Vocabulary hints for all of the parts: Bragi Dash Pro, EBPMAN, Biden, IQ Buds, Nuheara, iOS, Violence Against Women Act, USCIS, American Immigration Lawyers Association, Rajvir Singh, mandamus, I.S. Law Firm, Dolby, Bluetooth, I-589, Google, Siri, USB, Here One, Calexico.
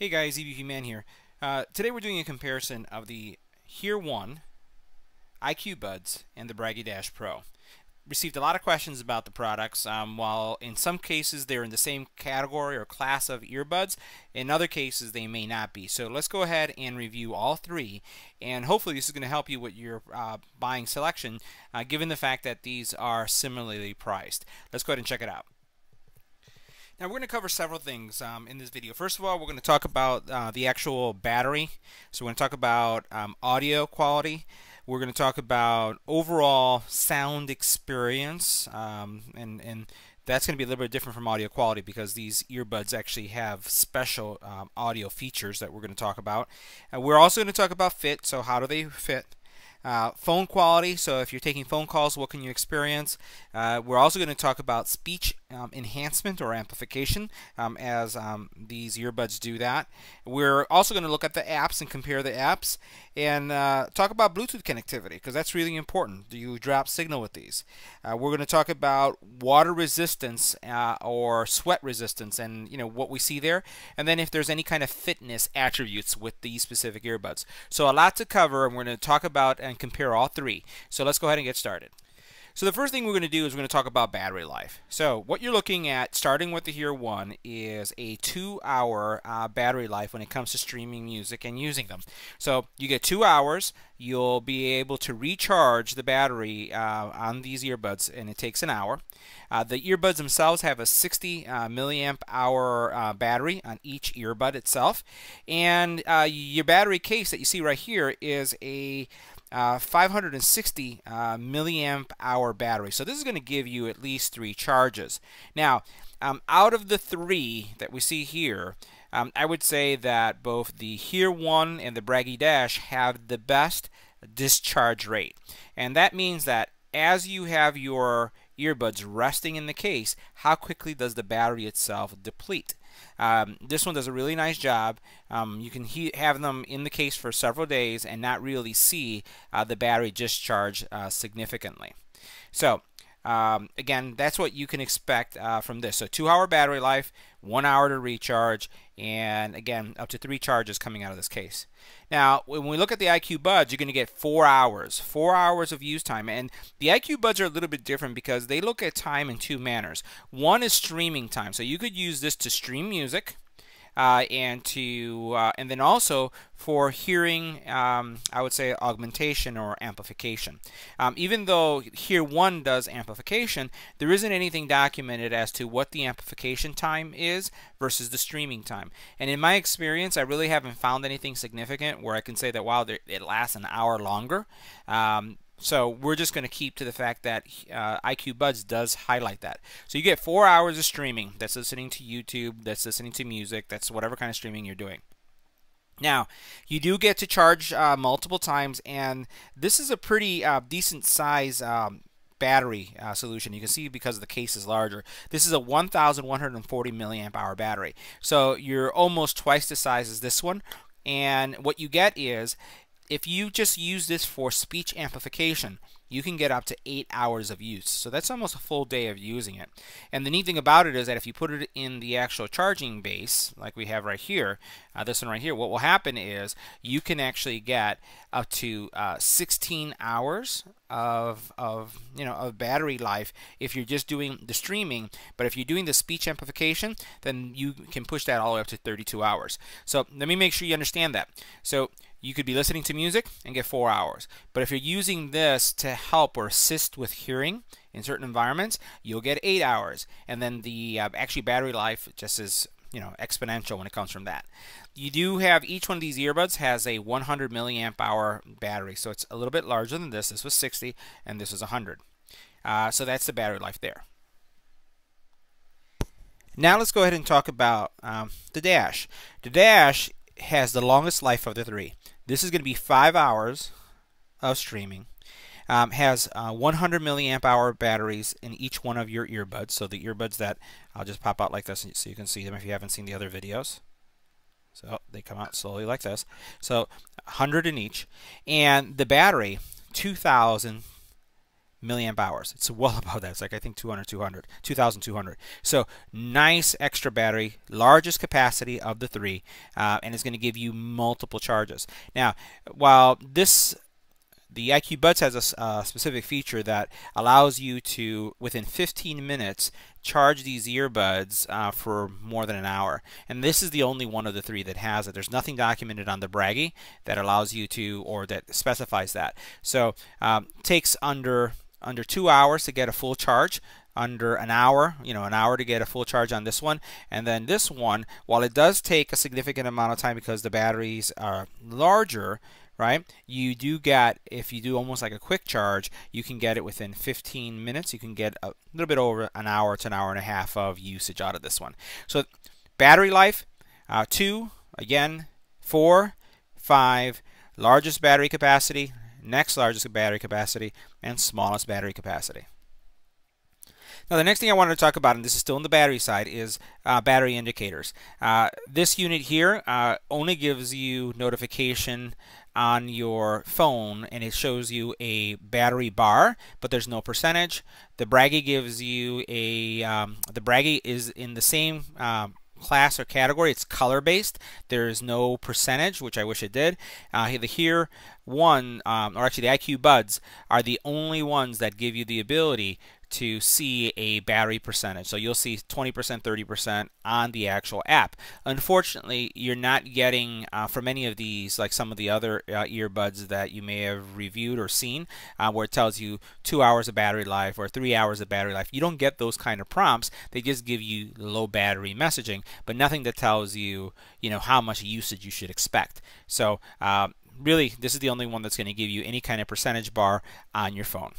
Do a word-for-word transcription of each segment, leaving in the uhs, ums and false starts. Hey guys, EBPMAN here. Uh, today we're doing a comparison of the Here One, I Q Buds, and the Bragi Dash Pro. Received a lot of questions about the products. Um, while in some cases they're in the same category or class of earbuds, in other cases they may not be. So let's go ahead and review all three, and hopefully this is going to help you with your uh, buying selection, uh, given the fact that these are similarly priced. Let's go ahead and check it out. Now we're going to cover several things um, in this video. First of all, we're going to talk about uh, the actual battery. So we're going to talk about um, audio quality. We're going to talk about overall sound experience, um, and, and that's going to be a little bit different from audio quality because these earbuds actually have special um, audio features that we're going to talk about. Uh, we're also going to talk about fit, so how do they fit. Uh, phone quality, so if you're taking phone calls, what can you experience? Uh, we're also going to talk about speech um, enhancement or amplification, um, as um, these earbuds do that. We're also going to look at the apps and compare the apps, and uh, talk about Bluetooth connectivity, because that's really important. Do you drop signal with these? Uh, we're going to talk about water resistance uh, or sweat resistance, and you know what we see there, and then if there's any kind of fitness attributes with these specific earbuds. So a lot to cover, and we're going to talk about and compare all three. So let's go ahead and get started. So the first thing we're going to do is we're going to talk about battery life. So what you're looking at, starting with the Here One, is a two-hour uh, battery life when it comes to streaming music and using them. So you get two hours. You'll be able to recharge the battery uh, on these earbuds, and it takes an hour. Uh, the earbuds themselves have a sixty uh, milliamp hour uh, battery on each earbud itself, and uh, your battery case that you see right here is a Uh, five hundred sixty uh, milliamp hour battery. So this is going to give you at least three charges. Now, um, out of the three that we see here, um, I would say that both the Here One and the Bragi Dash have the best discharge rate. And that means that as you have your earbuds resting in the case, how quickly does the battery itself deplete? Um, this one does a really nice job. Um, you can he have them in the case for several days and not really see uh, the battery discharge uh, significantly. So um, again, that's what you can expect uh, from this. So two-hour battery life, one hour to recharge, and again up to three charges coming out of this case. Now when we look at the I Q Buds, you're going to get four hours four hours of use time, and the I Q Buds are a little bit different because they look at time in two manners. One is streaming time, so you could use this to stream music, uh, and to uh, and then also for hearing, um, I would say, augmentation or amplification. Um, even though Here One does amplification, there isn't anything documented as to what the amplification time is versus the streaming time. And in my experience, I really haven't found anything significant where I can say that, wow, it lasts an hour longer. Um, so we're just going to keep to the fact that uh, I Q Buds does highlight that. So you get four hours of streaming. That's listening to YouTube, that's listening to music, that's whatever kind of streaming you're doing. Now, you do get to charge uh, multiple times, and this is a pretty uh, decent size um, battery uh, solution. You can see because the case is larger, this is a one thousand one hundred forty milliamp hour battery. So you're almost twice the size as this one, and what you get is, if you just use this for speech amplification, you can get up to eight hours of use. So that's almost a full day of using it. And the neat thing about it is that if you put it in the actual charging base, like we have right here, uh, this one right here, what will happen is you can actually get up to uh, sixteen hours of, of, you know, of battery life if you're just doing the streaming. But if you're doing the speech amplification, then you can push that all the way up to thirty-two hours. So let me make sure you understand that. So you could be listening to music and get four hours. But if you're using this to help or assist with hearing in certain environments, you'll get eight hours. And then the uh, actually battery life just is, you know, exponential when it comes from that. You do have, each one of these earbuds has a one hundred milliamp hour battery. So it's a little bit larger than this. This was sixty and this was one hundred. Uh, so that's the battery life there. Now let's go ahead and talk about um, the Dash. The Dash has the longest life of the three. This is going to be five hours of streaming. Um, has uh, one hundred milliamp hour batteries in each one of your earbuds. So the earbuds that I'll just pop out like this so you can see them if you haven't seen the other videos. So they come out slowly like this. So one hundred in each. And the battery, two thousand milliamp hours. It's well above that. It's like, I think, two thousand two hundred. So nice extra battery, largest capacity of the three, uh, and it's going to give you multiple charges. Now, while this, the I Q Buds has a uh, specific feature that allows you to, within fifteen minutes, charge these earbuds uh, for more than an hour. And this is the only one of the three that has it. There's nothing documented on the Bragi that allows you to, or that specifies that. So um, takes under under two hours to get a full charge, under an hour, you know, an hour to get a full charge on this one. And then this one, while it does take a significant amount of time because the batteries are larger, right? You do get, if you do almost like a quick charge, you can get it within fifteen minutes. You can get a little bit over an hour to an hour and a half of usage out of this one. So battery life, uh, two, again, four, five, largest battery capacity, next largest battery capacity, and smallest battery capacity. Now, the next thing I wanted to talk about, and this is still on the battery side, is uh, battery indicators. Uh, this unit here uh, only gives you notification on your phone, and it shows you a battery bar, but there's no percentage. The Bragi gives you a, um, the Bragi is in the same um, class or category. It's color based. There is no percentage, which I wish it did. Uh, the Here One, um, or actually the I Q Buds, are the only ones that give you the ability to see a battery percentage. So you'll see twenty percent, thirty percent on the actual app. Unfortunately, you're not getting uh, from any of these, like some of the other uh, earbuds that you may have reviewed or seen, uh, where it tells you two hours of battery life or three hours of battery life. You don't get those kind of prompts. They just give you low battery messaging, but nothing that tells you, you know, how much usage you should expect. So uh, really, this is the only one that's going to give you any kind of percentage bar on your phone.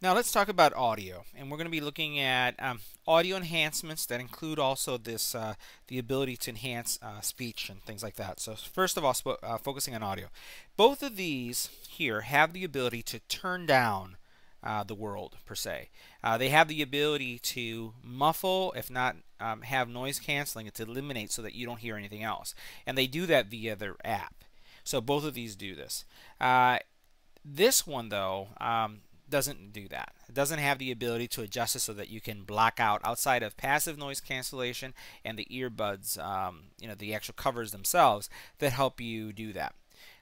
Now let's talk about audio, and we're going to be looking at um, audio enhancements that include also this uh, the ability to enhance uh, speech and things like that. So first of all, uh, focusing on audio, both of these here have the ability to turn down uh, the world per se. Uh, they have the ability to muffle, if not um, have noise canceling, to eliminate so that you don't hear anything else, and they do that via their app. So both of these do this. Uh, this one though, Um, doesn't do that. It doesn't have the ability to adjust it so that you can block out outside of passive noise cancellation and the earbuds, um, you know, the actual covers themselves that help you do that.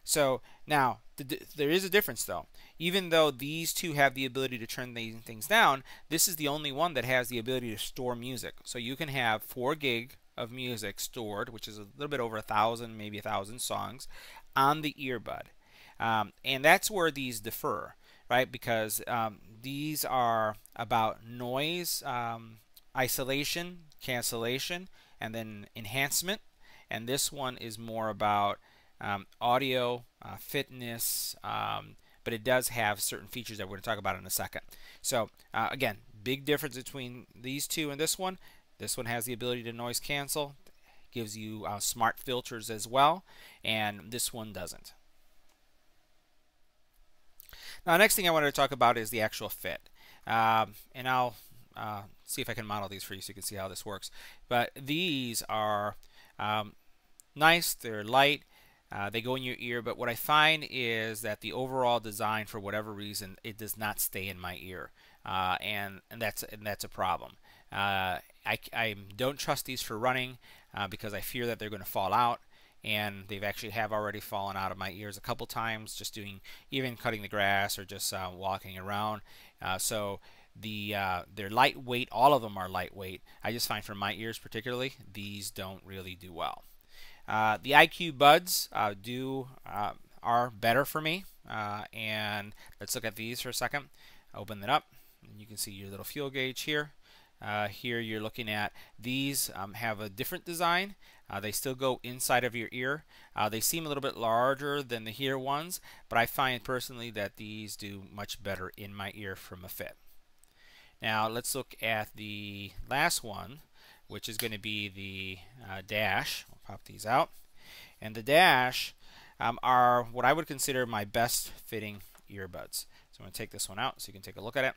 So now th there is a difference though. Even though these two have the ability to turn these things down, this is the only one that has the ability to store music. So you can have four gig of music stored, which is a little bit over a thousand, maybe a thousand songs, on the earbud, um, and that's where these differ. Right, because um, these are about noise, um, isolation, cancellation, and then enhancement. And this one is more about um, audio, uh, fitness, um, but it does have certain features that we're going to talk about in a second. So uh, again, big difference between these two and this one. This one has the ability to noise cancel, gives you uh, smart filters as well, and this one doesn't. Now, next thing I wanted to talk about is the actual fit, um, and I'll uh, see if I can model these for you so you can see how this works. But these are um, nice, they're light, uh, they go in your ear, but what I find is that the overall design, for whatever reason, it does not stay in my ear, uh, and, and, that's, and that's a problem. Uh, I, I don't trust these for running uh, because I fear that they're going to fall out. And they've actually have already fallen out of my ears a couple times, just doing, even cutting the grass or just uh, walking around. Uh, so the uh, they're lightweight. All of them are lightweight. I just find for my ears particularly, these don't really do well. Uh, the I Q Buds uh, do uh, are better for me. Uh, and let's look at these for a second. Open it up, and you can see your little fuel gauge here. Uh, here you're looking at these um, have a different design. Uh, they still go inside of your ear. Uh, they seem a little bit larger than the Here ones, but I find personally that these do much better in my ear from a fit. Now let's look at the last one, which is going to be the uh, Dash. We'll pop these out, and the Dash um, are what I would consider my best fitting earbuds. So I'm going to take this one out so you can take a look at it.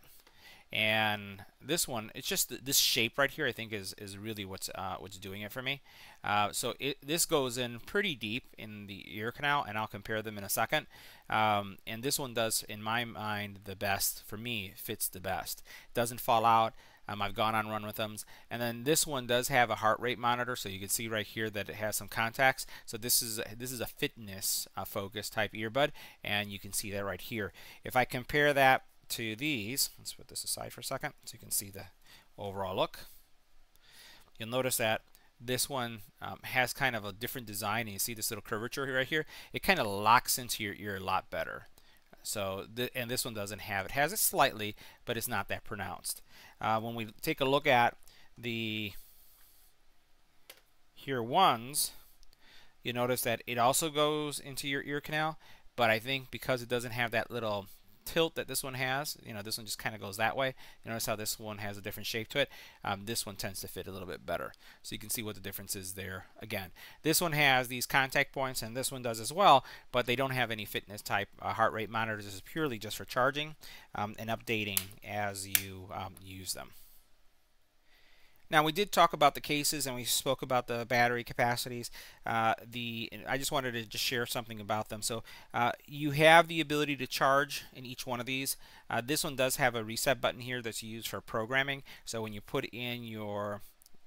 And this one, it's just th this shape right here, I think, is is really what's uh, what's doing it for me. Uh, so it, this goes in pretty deep in the ear canal, and I'll compare them in a second. Um, and this one does, in my mind, the best for me. Fits the best. Doesn't fall out. Um, I've gone on run with them. And then this one does have a heart rate monitor, so you can see right here that it has some contacts. So this is this is a fitness uh, focused type earbud, and you can see that right here. If I compare that to these, let's put this aside for a second so you can see the overall look. You'll notice that this one um, has kind of a different design, and you see this little curvature here, right here. It kind of locks into your ear a lot better. So, th and this one doesn't have it. Has it slightly, but it's not that pronounced. Uh, when we take a look at the Here Ones, you notice that it also goes into your ear canal, but I think because it doesn't have that little tilt that this one has, you know, this one just kind of goes that way. You notice how this one has a different shape to it. Um, this one tends to fit a little bit better. So you can see what the difference is there. Again, this one has these contact points, and this one does as well, but they don't have any fitness type uh, heart rate monitors. This is purely just for charging um, and updating as you um, use them. Now, we did talk about the cases, and we spoke about the battery capacities. Uh, the I just wanted to just share something about them. So uh, you have the ability to charge in each one of these. Uh, this one does have a reset button here that's used for programming. So when you put in your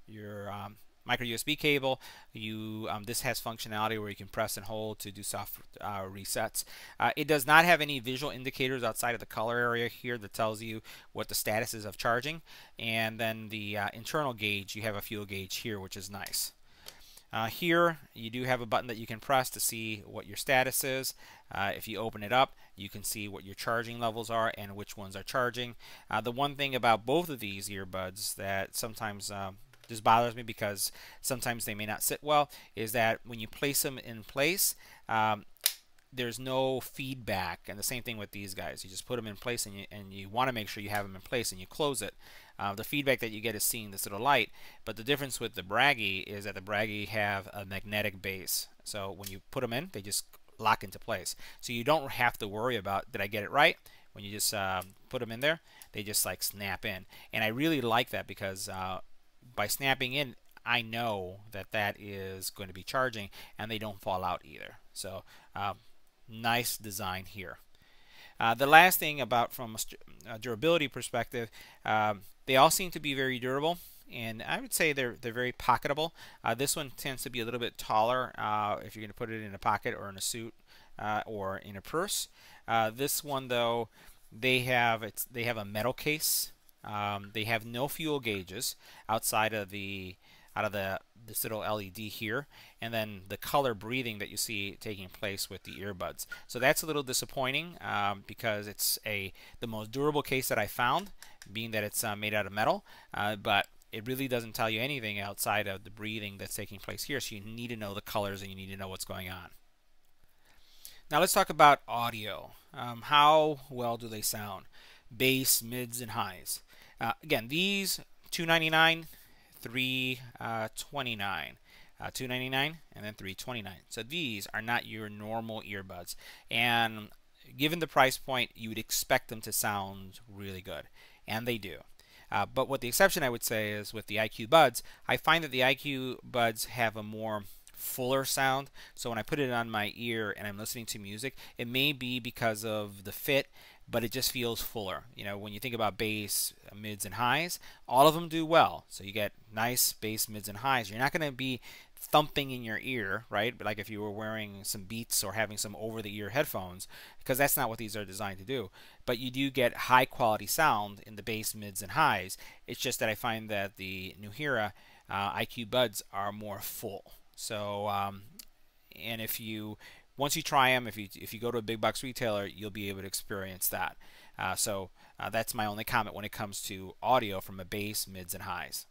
your um, micro U S B cable, you um, this has functionality where you can press and hold to do soft uh, resets. Uh, it does not have any visual indicators outside of the color area here that tells you what the status is of charging, and then the uh, internal gauge, you have a fuel gauge here, which is nice. Uh, here you do have a button that you can press to see what your status is. Uh, if you open it up, you can see what your charging levels are and which ones are charging. Uh, the one thing about both of these earbuds that sometimes um, this bothers me, because sometimes they may not sit well, is that when you place them in place, um, there's no feedback. And the same thing with these guys. You just put them in place, and you, and you want to make sure you have them in place, and you close it. Uh, the feedback that you get is seeing this little light. But the difference with the Bragi is that the Bragi have a magnetic base. So when you put them in, they just lock into place. So you don't have to worry about, did I get it right? When you just uh, put them in there, they just like snap in. And I really like that, because uh, by snapping in, I know that that is going to be charging, and they don't fall out either. So um, nice design here. Uh, the last thing about, from a durability perspective, um, they all seem to be very durable, and I would say they're they're very pocketable. Uh, this one tends to be a little bit taller uh, if you're going to put it in a pocket or in a suit uh, or in a purse. Uh, this one, though, they have it's they have a metal case. Um, they have no fuel gauges outside of the out of the this little L E D here, and then the color breathing that you see taking place with the earbuds. So that's a little disappointing, um, because it's a the most durable case that I found, being that it's uh, made out of metal, uh, but it really doesn't tell you anything outside of the breathing that's taking place here. So you need to know the colors, and you need to know what's going on. Now let's talk about audio. Um, how well do they sound? Bass, mids, and highs. Uh, again, these two ninety-nine, three twenty-nine, uh, two ninety-nine, and then three twenty-nine. So these are not your normal earbuds, and given the price point, you would expect them to sound really good, and they do. Uh, but what the exception I would say is with the I Q Buds. I find that the I Q Buds have a more fuller sound. So when I put it on my ear and I'm listening to music, it may be because of the fit, but it just feels fuller. You know, when you think about bass, mids, and highs, all of them do well. So you get nice bass, mids, and highs. You're not going to be thumping in your ear, right? But like if you were wearing some Beats or having some over-the-ear headphones, because that's not what these are designed to do. But you do get high-quality sound in the bass, mids, and highs. It's just that I find that the Nuheara uh, I Q Buds are more full. So, um, and if you, once you try them, if you, if you go to a big box retailer, you'll be able to experience that. Uh, so uh, that's my only comment when it comes to audio from a bass, mids, and highs.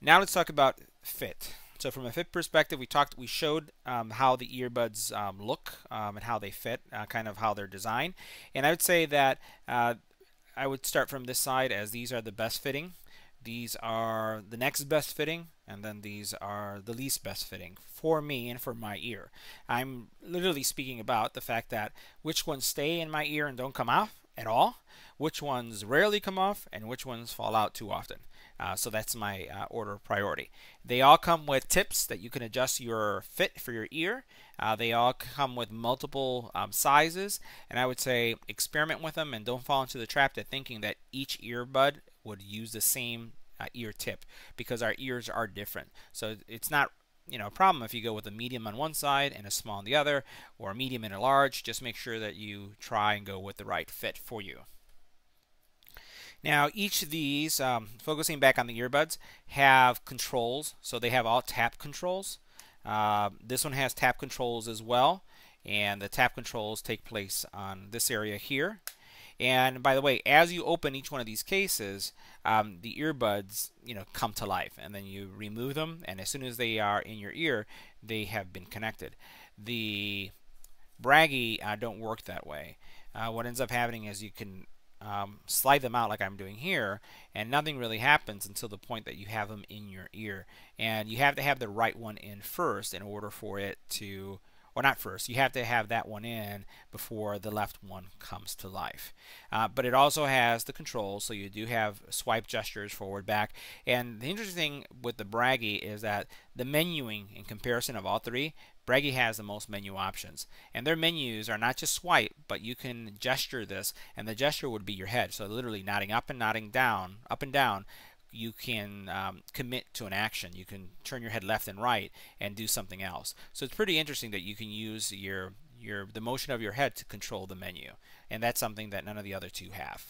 Now let's talk about fit. So from a fit perspective, we talked, we showed um, how the earbuds um, look um, and how they fit, uh, kind of how they're designed. And I would say that uh, I would start from this side, as these are the best fitting. These are the next best fitting, and then these are the least best fitting for me and for my ear. I'm literally speaking about the fact that which ones stay in my ear and don't come out, at all, which ones rarely come off, and which ones fall out too often. Uh, so that's my uh, order of priority. They all come with tips that you can adjust your fit for your ear. Uh, they all come with multiple um, sizes, and I would say experiment with them and don't fall into the trap of thinking that each earbud would use the same uh, ear tip, because our ears are different. So it's not you know, a problem if you go with a medium on one side and a small on the other, or a medium and a large. Just make sure that you try and go with the right fit for you. Now, each of these, um, focusing back on the earbuds, have controls. So they have all tap controls. Uh, this one has tap controls as well, and the tap controls take place on this area here. And by the way, as you open each one of these cases, um, the earbuds, you know, come to life, and then you remove them, and as soon as they are in your ear, they have been connected. The Bragi uh, don't work that way. Uh, what ends up happening is you can Um, slide them out like I'm doing here, and nothing really happens until the point that you have them in your ear. And you have to have the right one in first in order for it to, or not first, you have to have that one in before the left one comes to life. Uh, but it also has the controls, so you do have swipe gestures forward, back. And the interesting thing with the Bragi is that the menuing in comparison of all three, Bragi has the most menu options, and their menus are not just swipe, but you can gesture this, and the gesture would be your head. So literally nodding up and nodding down, up and down, you can um, commit to an action. You can turn your head left and right and do something else. So it's pretty interesting that you can use your your the motion of your head to control the menu, and that's something that none of the other two have.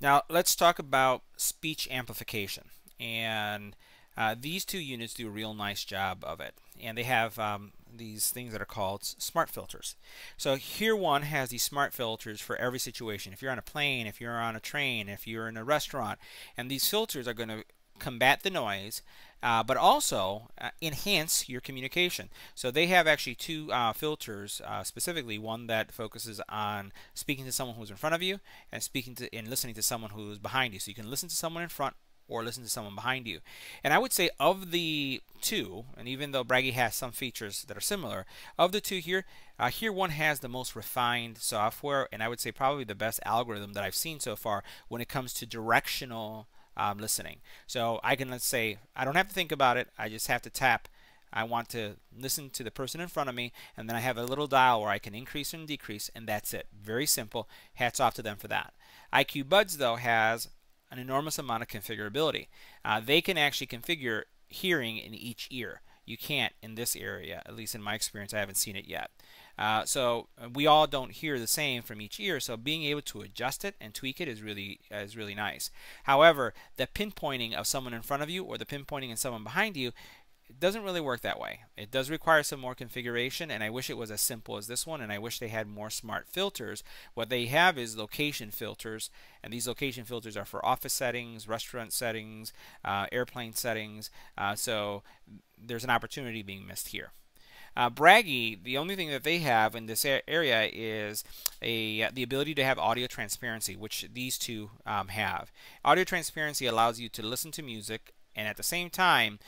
Now let's talk about speech amplification, and Uh, these two units do a real nice job of it, and they have um, these things that are called smart filters. So Here One has these smart filters for every situation. If you're on a plane, if you're on a train, if you're in a restaurant, and these filters are going to combat the noise, uh, but also uh, enhance your communication. So they have actually two uh, filters, uh, specifically one that focuses on speaking to someone who's in front of you, and speaking to and listening to someone who's behind you. So you can listen to someone in front or listen to someone behind you. And I would say of the two, and even though Bragi has some features that are similar, of the two here, uh, Here One has the most refined software, and I would say probably the best algorithm that I've seen so far when it comes to directional um, listening. So I can, let's say, I don't have to think about it, I just have to tap, I want to listen to the person in front of me, and then I have a little dial where I can increase and decrease, and that's it. Very simple. Hats off to them for that. I Q Buds, though, has an enormous amount of configurability. Uh, they can actually configure hearing in each ear. You can't in this area, at least in my experience. I haven't seen it yet. Uh, so we all don't hear the same from each ear, so being able to adjust it and tweak it is really is really nice. However, the pinpointing of someone in front of you or the pinpointing of someone behind you, it doesn't really work that way. It does require some more configuration, and I wish it was as simple as this one, and I wish they had more smart filters. What they have is location filters, and these location filters are for office settings, restaurant settings, uh, airplane settings, uh, so there's an opportunity being missed here. Uh, Bragi, the only thing that they have in this area is a, the ability to have audio transparency, which these two um, have. Audio transparency allows you to listen to music and at the same time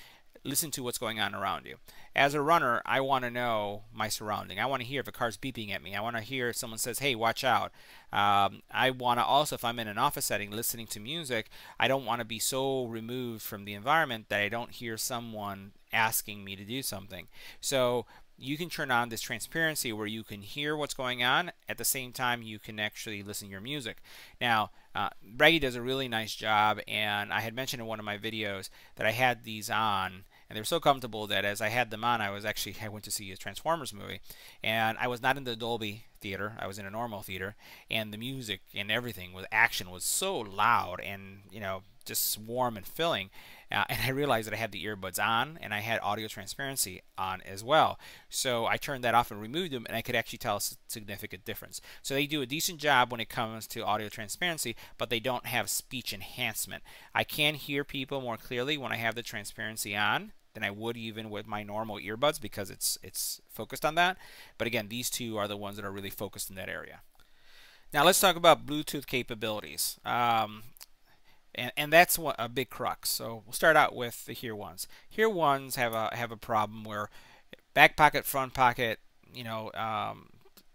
listen to what's going on around you. As a runner, I want to know my surrounding. I want to hear if a car's beeping at me. I want to hear if someone says, hey, watch out. Um, I want to also, if I'm in an office setting listening to music, I don't want to be so removed from the environment that I don't hear someone asking me to do something. So you can turn on this transparency where you can hear what's going on. At the same time, you can actually listen to your music. Now, uh, Bragi does a really nice job, and I had mentioned in one of my videos that I had these on, and they were so comfortable that as I had them on, I was actually, I went to see a Transformers movie, and I was not in the Dolby theater, I was in a normal theater, and the music and everything with action was so loud and, you know, just warm and filling, uh, and I realized that I had the earbuds on and I had audio transparency on as well. So I turned that off and removed them, and I could actually tell a significant difference. So they do a decent job when it comes to audio transparency, but they don't have speech enhancement. I can hear people more clearly when I have the transparency on than I would even with my normal earbuds, because it's it's focused on that. But again, these two are the ones that are really focused in that area. Now let's talk about Bluetooth capabilities. Um, And, and that's what a big crux. So we'll start out with the Here Ones. Here Ones have a have a problem where back pocket, front pocket, you know, um,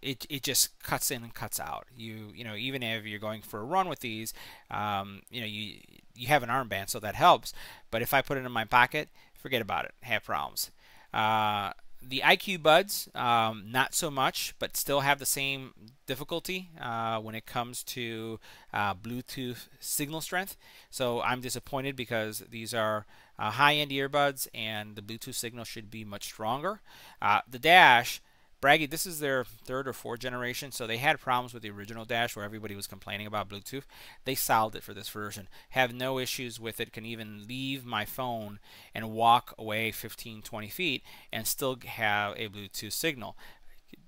it, it just cuts in and cuts out. You you know, even if you're going for a run with these, um, you know, you you have an armband, so that helps. But if I put it in my pocket, forget about it. Have problems. Uh, the I Q Buds, um, not so much, but still have the same difficulty uh, when it comes to uh, Bluetooth signal strength. So I'm disappointed because these are uh, high-end earbuds, and the Bluetooth signal should be much stronger. Uh, the Dash, Bragi, this is their third or fourth generation, so they had problems with the original Dash where everybody was complaining about Bluetooth. They solved it for this version. Have no issues with it. Can even leave my phone and walk away fifteen, twenty feet and still have a Bluetooth signal.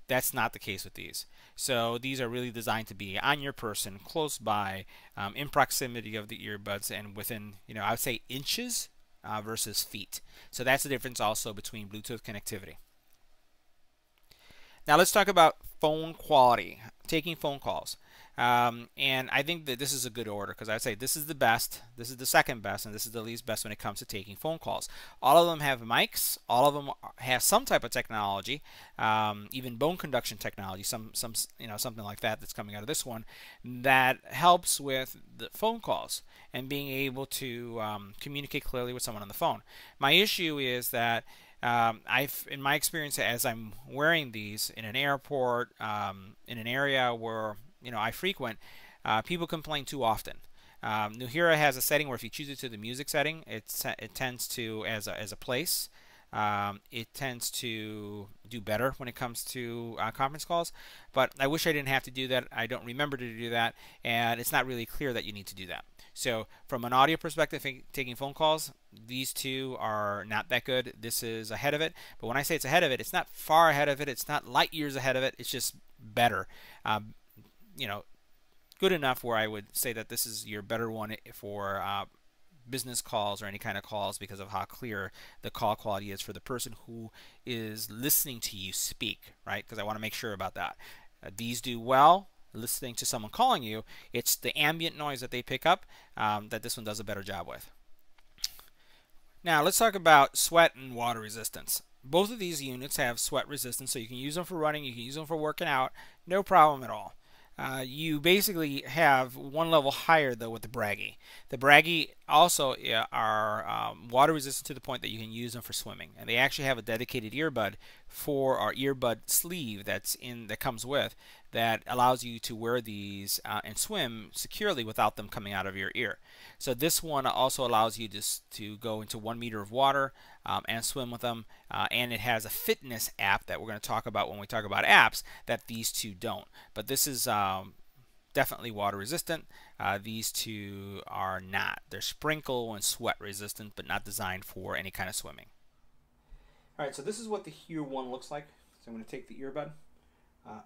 That's not the case with these. So these are really designed to be on your person, close by, um, in proximity of the earbuds, and within, you know, I would say inches uh, versus feet. So that's the difference also between Bluetooth connectivity. Now let's talk about phone quality, taking phone calls. Um, and I think that this is a good order, because I would say this is the best, this is the second best, and this is the least best when it comes to taking phone calls. All of them have mics. All of them have some type of technology, um, even bone conduction technology, some, some, you know, something like that that's coming out of this one that helps with the phone calls and being able to um, communicate clearly with someone on the phone. My issue is that Um, I've, in my experience, as I'm wearing these in an airport, um, in an area where, you know, I frequent, uh, people complain too often. Um, Nuheara has a setting where if you choose it to the music setting, it, it tends to, as a, as a place, um, it tends to do better when it comes to uh, conference calls. But I wish I didn't have to do that. I don't remember to do that, and it's not really clear that you need to do that. So from an audio perspective, taking phone calls, these two are not that good. This is ahead of it. But when I say it's ahead of it, it's not far ahead of it. It's not light years ahead of it. It's just better. Um, you know, good enough where I would say that this is your better one for uh, business calls or any kind of calls, because of how clear the call quality is for the person who is listening to you speak, right? Because I want to make sure about that. Uh, these do well. Listening to someone calling you, it's the ambient noise that they pick up um, that this one does a better job with. Now let's talk about sweat and water resistance. Both of these units have sweat resistance, so you can use them for running, you can use them for working out, no problem at all. Uh, you basically have one level higher though with the Bragi. The Bragi also are um, water resistant to the point that you can use them for swimming, and they actually have a dedicated earbud for our earbud sleeve that's in that comes with that allows you to wear these uh, and swim securely without them coming out of your ear. So this one also allows you to to go into one meter of water um, and swim with them, uh, and it has a fitness app that we're going to talk about when we talk about apps that these two don't. But this is um, definitely water resistant. Uh, these two are not. They're sprinkle and sweat resistant, but not designed for any kind of swimming. All right, so this is what the Here One looks like. So I'm going to take the earbud, uh,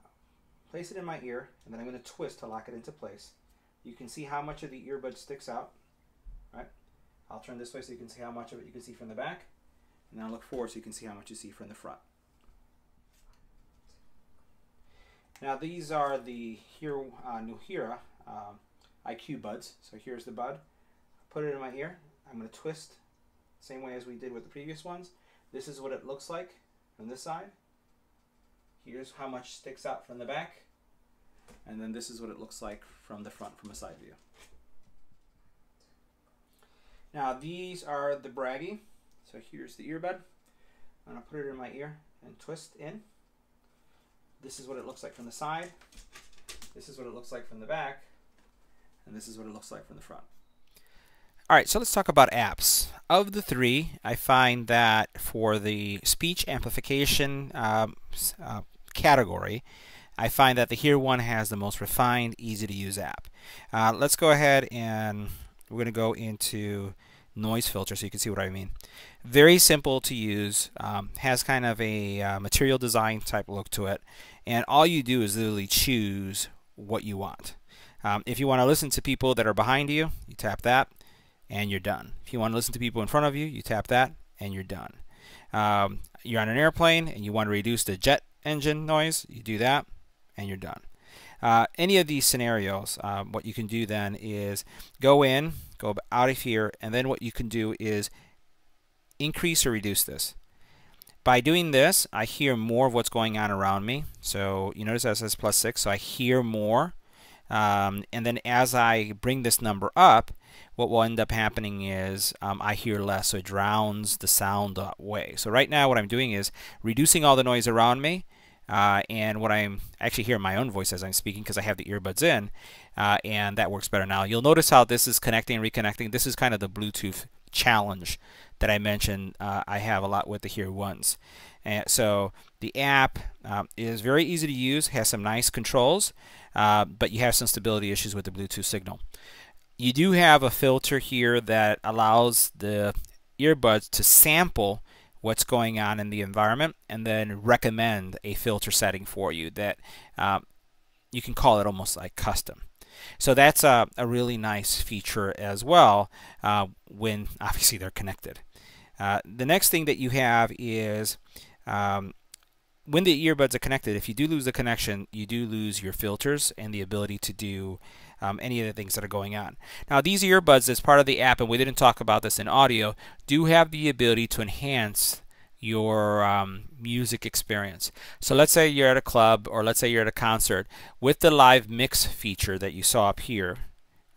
place it in my ear, and then I'm going to twist to lock it into place. You can see how much of the earbud sticks out. Right? I'll turn this way so you can see how much of it you can see from the back, and then I'll look forward so you can see how much you see from the front. Now these are the Here, uh, Nuheara um, I Q Buds. So here's the bud. Put it in my ear. I'm going to twist same way as we did with the previous ones. This is what it looks like on this side. Here's how much sticks out from the back. And then this is what it looks like from the front, from a side view. Now these are the Bragi. So here's the earbud. I'm going to put it in my ear and twist in. This is what it looks like from the side. This is what it looks like from the back. And this is what it looks like from the front. All right, so let's talk about apps. Of the three, I find that for the speech amplification um, uh, category, I find that the Here One has the most refined, easy-to-use app. Uh, let's go ahead and we're going to go into noise filter so you can see what I mean. Very simple to use, um, has kind of a uh, material design type look to it, and all you do is literally choose what you want. Um, if you want to listen to people that are behind you, you tap that, and you're done. If you want to listen to people in front of you, you tap that, and you're done. Um, you're on an airplane, and you want to reduce the jet engine noise, you do that, and you're done. Uh, any of these scenarios, um, what you can do then is go in, go out of here, and then what you can do is increase or reduce this. By doing this, I hear more of what's going on around me. So you notice that says plus six, so I hear more. Um, and then as I bring this number up, what will end up happening is um, I hear less, so it drowns the sound away. So right now what I'm doing is reducing all the noise around me, uh, and what I'm I actually hear my own voice as I'm speaking because I have the earbuds in, uh, and that works better now. You'll notice how this is connecting and reconnecting. This is kind of the Bluetooth challenge that I mentioned uh, I have a lot with the Here Ones. And so the app um, is very easy to use, has some nice controls, uh, but you have some stability issues with the Bluetooth signal. You do have a filter here that allows the earbuds to sample what's going on in the environment and then recommend a filter setting for you that um, you can call it almost like custom. So that's a, a really nice feature as well uh, when obviously they're connected. Uh, the next thing that you have is um, when the earbuds are connected, if you do lose the connection, you do lose your filters and the ability to do um, any of the things that are going on. Now these earbuds, as part of the app, and we didn't talk about this in audio, do have the ability to enhance your um, music experience. So let's say you're at a club, or let's say you're at a concert, with the live mix feature that you saw up here.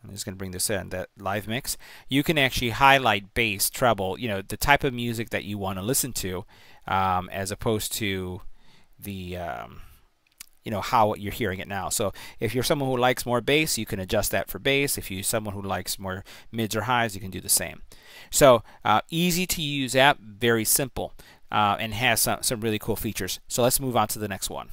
I'm just going to bring this in, that live mix. You can actually highlight bass, treble, you know, the type of music that you want to listen to, um, as opposed to the, um, you know, how you're hearing it now. So if you're someone who likes more bass, you can adjust that for bass. If you're someone who likes more mids or highs, you can do the same. So uh, easy to use app, very simple, uh, and has some, some really cool features. So let's move on to the next one.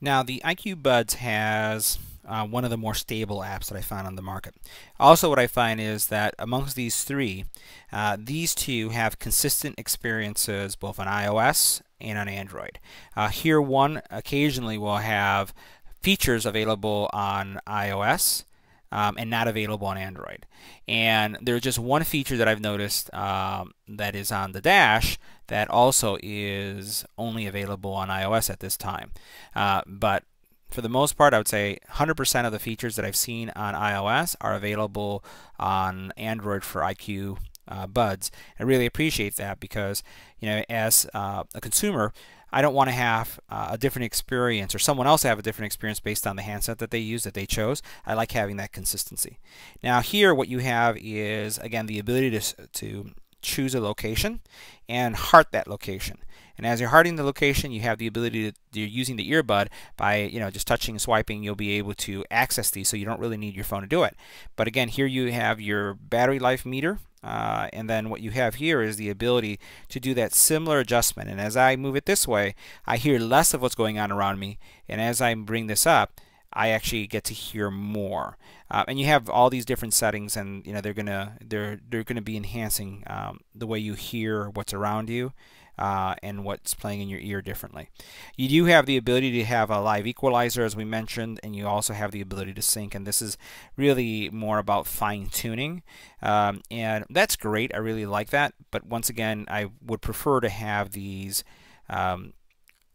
Now the I Q Buds has uh, one of the more stable apps that I found on the market. Also what I find is that amongst these three, uh, these two have consistent experiences both on iOS and on Android. Uh, Here One occasionally will have features available on iOS um, and not available on Android. And there's just one feature that I've noticed um, that is on the Dash that also is only available on iOS at this time. Uh, but for the most part, I would say one hundred percent of the features that I've seen on iOS are available on Android for I Q Uh, buds. I really appreciate that because, you know, as uh, a consumer, I don't want to have uh, a different experience or someone else have a different experience based on the handset that they use, that they chose. I like having that consistency. Now here what you have is, again, the ability to, to choose a location and heart that location. And as you're hearting the location, you have the ability to, you're using the earbud by, you know, just touching and swiping, you'll be able to access these, so you don't really need your phone to do it. But again, here you have your battery life meter. Uh, and then what you have here is the ability to do that similar adjustment. And as I move it this way, I hear less of what's going on around me. And as I bring this up, I actually get to hear more. Uh, and you have all these different settings, and you know they're gonna they're they're gonna be enhancing um, the way you hear what's around you uh, and what's playing in your ear differently. You do have the ability to have a live equalizer, as we mentioned, and you also have the ability to sync. And this is really more about fine tuning, um, and that's great. I really like that. But once again, I would prefer to have these. Um,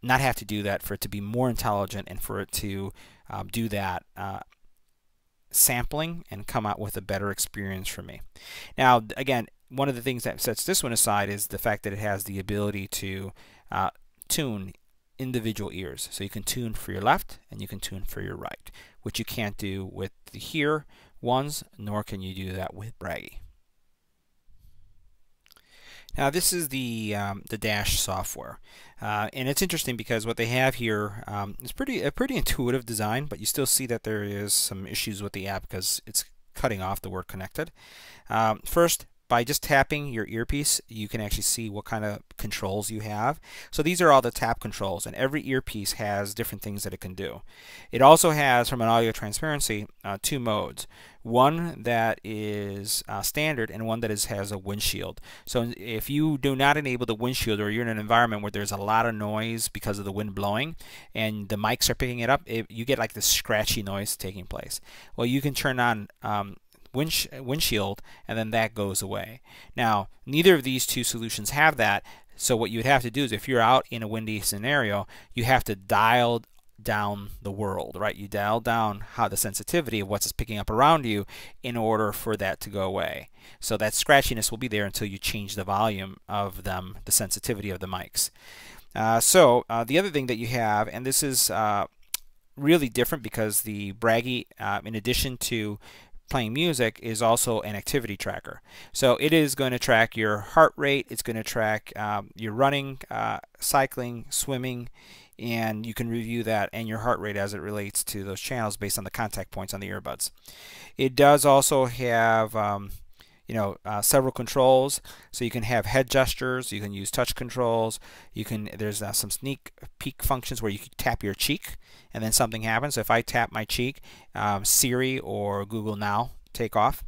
not have to do that, for it to be more intelligent and for it to um, do that uh, sampling and come out with a better experience for me. Now again, one of the things that sets this one aside is the fact that it has the ability to uh, tune individual ears. So you can tune for your left and you can tune for your right, which you can't do with the Here Ones, nor can you do that with Bragi. Now this is the um, the Dash software, uh, and it's interesting because what they have here um, is pretty a pretty intuitive design, but you still see that there is some issues with the app because it's cutting off the word connected. Um, first, by just tapping your earpiece, you can actually see what kind of controls you have. So these are all the tap controls, and every earpiece has different things that it can do. It also has, from an audio transparency, uh, two modes. One that is uh, standard, and one that is, has a windshield. So if you do not enable the windshield, or you're in an environment where there's a lot of noise because of the wind blowing and the mics are picking it up, it, you get like this scratchy noise taking place. Well, you can turn on um, Winch, windshield, and then that goes away. Now neither of these two solutions have that, so what you would have to do is, if you're out in a windy scenario, you have to dial down the world, right? You dial down how the sensitivity of what's picking up around you in order for that to go away. So that scratchiness will be there until you change the volume of them, the sensitivity of the mics. Uh, so uh, the other thing that you have, and this is uh, really different because the Bragi, uh, in addition to playing music, is also an activity tracker. So it is going to track your heart rate, it's going to track um, your running, uh, cycling, swimming, and you can review that and your heart rate as it relates to those channels based on the contact points on the earbuds. It does also have um, you know, uh, several controls, so you can have head gestures, you can use touch controls, you can, there's uh, some sneak peek functions where you can tap your cheek and then something happens. So if I tap my cheek, um, Siri or Google Now take off.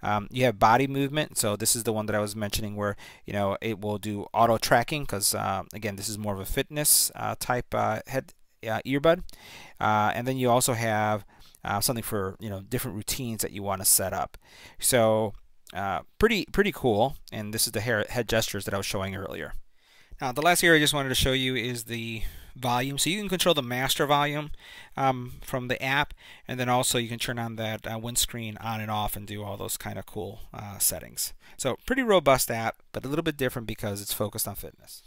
Um, you have body movement, so this is the one that I was mentioning where, you know, it will do auto tracking because uh, again, this is more of a fitness uh, type uh, head uh, earbud, uh, and then you also have uh, something for, you know, different routines that you want to set up. So Uh, pretty pretty cool, and this is the hair, head gestures that I was showing earlier. Now the last area I just wanted to show you is the volume. So you can control the master volume um, from the app, and then also you can turn on that uh, windscreen on and off and do all those kind of cool uh, settings. So pretty robust app, but a little bit different because it's focused on fitness.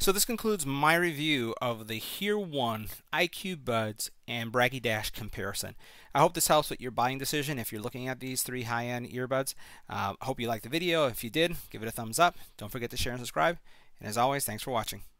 So this concludes my review of the Here One, I Q Buds, and Bragi Dash comparison. I hope this helps with your buying decision if you're looking at these three high-end earbuds. Uh, I hope you liked the video. If you did, give it a thumbs up. Don't forget to share and subscribe. And as always, thanks for watching.